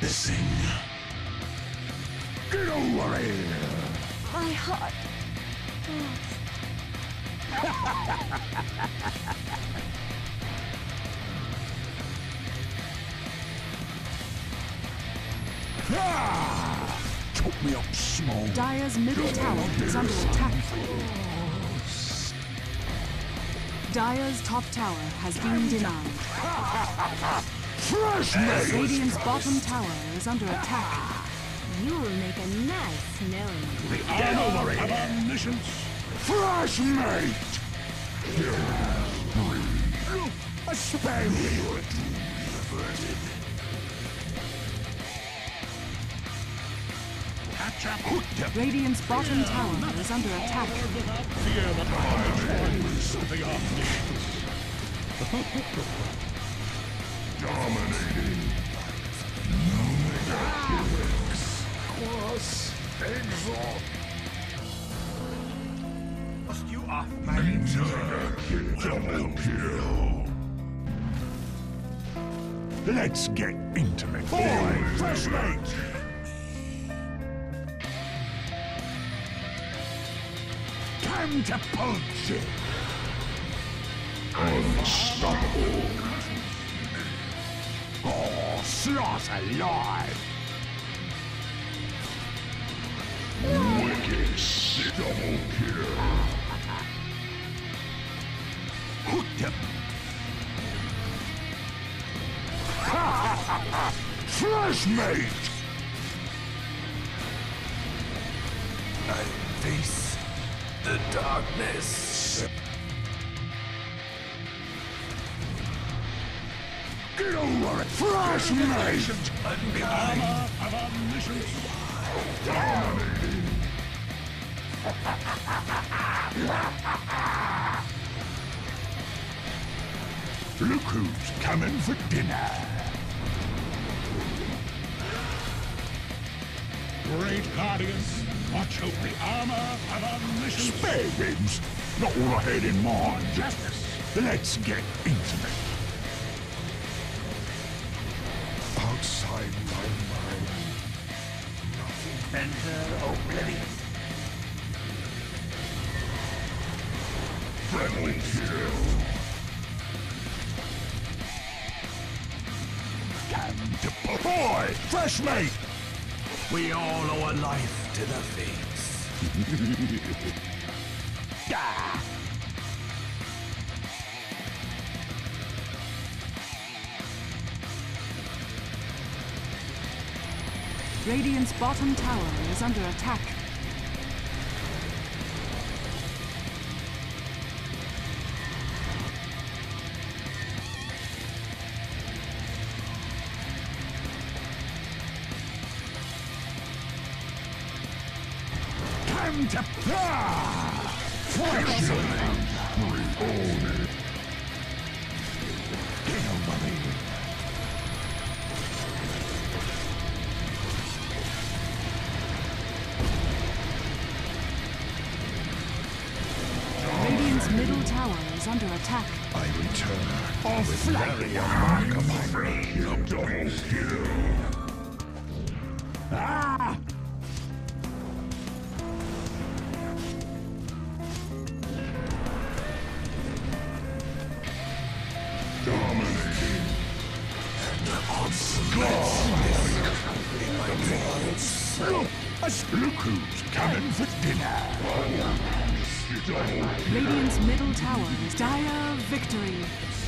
missing. Get over here! My heart. Ah! Took me up small. Dire's middle tower is under attack. Dire's top tower has been denied. Fresh Radiant's bottom tower is under attack. You'll make a nice knowing. The armor of omniscience. Fresh mate! Here breathe. A spell. Your doom averted. Radiant's bottom tower is under attack. Dominating. Cross exalt. You off my double kill. Let's get intimate. Boy, fresh mate. Time to punch it. Unstoppable. Oh, slaughter alive. Wicked double kill. Hooked him. Fresh mate. I face the darkness. Get over it, fresh mate. Dominating. Look who's coming for dinner. Great guardians, watch over the armor of omniscience. Spare ribs, not all I had in mind. Justice. Let's get intimate. Outside my mind, nothing. Enter oblivion. Friendly kill. Boy, fresh mate. We all owe a life to the fates. Ah. Radiant's bottom tower is under attack. To flash reborn. Get over here. Radiant's middle tower is under attack. I return. Oh, flurry a mark of my brain. Double kill. Ah! Look who's coming for dinner. Radiant's middle tower is dire victory.